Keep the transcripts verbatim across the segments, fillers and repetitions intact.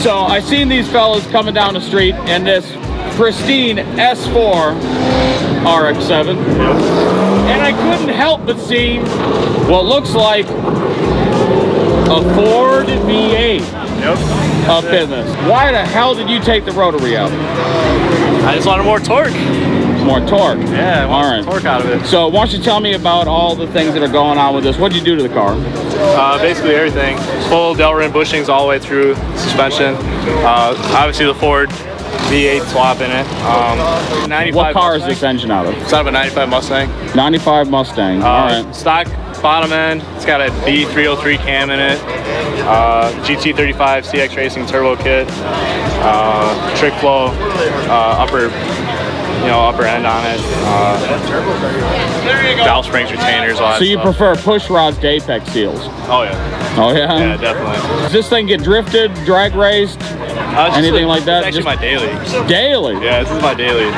So I seen these fellas coming down the street in this pristine S four R X seven. Yep. And I couldn't help but see what looks like a Ford V eight yep. up it. in this. Why the hell did you take the rotary out? I just wanted more torque. More torque? Yeah, I wanted torque out of it. So why don't you tell me about all the things that are going on with this? What did you do to the car? Uh, basically everything. Full Delrin bushings all the way through, suspension. Uh, obviously the Ford V eight swap in it. Um, ninety-five what car Mustang? Is this engine out of? It's out of a ninety-five Mustang. ninety-five Mustang, uh, all right. Stock bottom end, it's got a V three oh three cam in it. Uh, G T thirty-five C X Racing turbo kit. Uh, Trick Flow, uh, upper you know, upper end on it, uh, valve springs, retainers, all that So you stuff. prefer push rods to apex seals? Oh yeah. Oh yeah? Yeah, definitely. Does this thing get drifted, drag raced, uh, anything a, like that? It's actually just my daily. Daily? Yeah, this is my daily.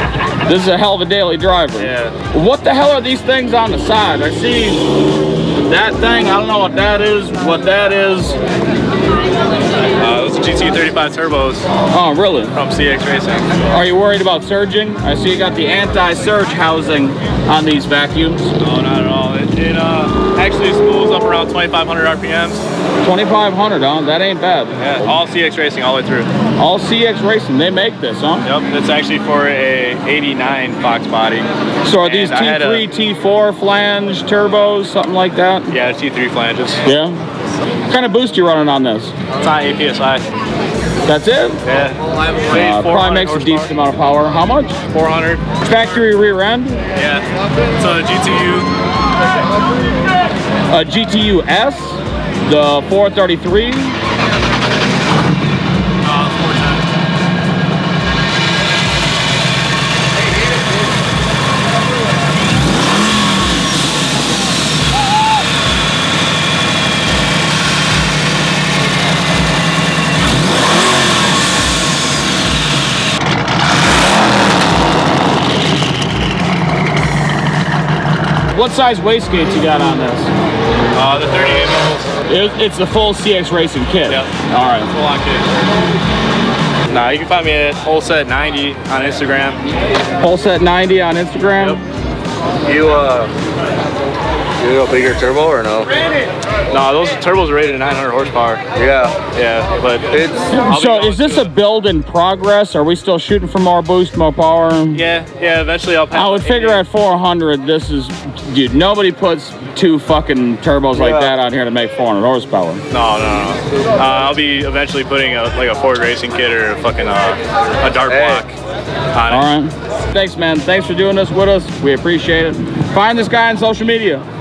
This is a hell of a daily driver. Yeah. What the hell are these things on the side? I see that thing, I don't know what that is, what that is. Uh, those are G T thirty-five turbos. Oh, really? From C X Racing. Are you worried about surging? I see you got the anti-surge housing on these vacuums. No, not at all. It, it uh, actually spools up around twenty-five hundred R P Ms. twenty-five hundred, huh? That ain't bad. Yeah, all C X Racing all the way through. All C X Racing, they make this, huh? Yep, it's actually for a eighty-nine Fox body. So are these T three, T four flange turbos, something like that? Yeah, T three flanges. Yeah? What kind of boost you running on this? It's not A P S I. That's it? Yeah. Uh, probably makes a decent amount of power. How much? four hundred. Factory rear end? Yeah. It's a G T U. A G T U S? The four thirty-three? Uh, What size waistgates you got on this? Uh, the thirty-eight. It, it's the full C X Racing kit. Yep. All right. Full on kit. Nah, you can find me at Holeset ninety on Instagram. Holeset ninety on Instagram. Yep. You uh, you go bigger turbo or no? No, nah, those turbos are rated at nine hundred horsepower. Yeah. Yeah, but it's. So is this a build in progress? Are we still shooting for more boost, more power? Yeah. Yeah. Eventually, I'll. I would figure at four hundred, this is. Dude, nobody puts two fucking turbos yeah. like that out here to make four hundred horsepower. No, no, no. Uh, I'll be eventually putting a, like a Ford racing kit or a fucking uh, a Dart hey. block on it. All right. Thanks, man. Thanks for doing this with us. We appreciate it. Find this guy on social media.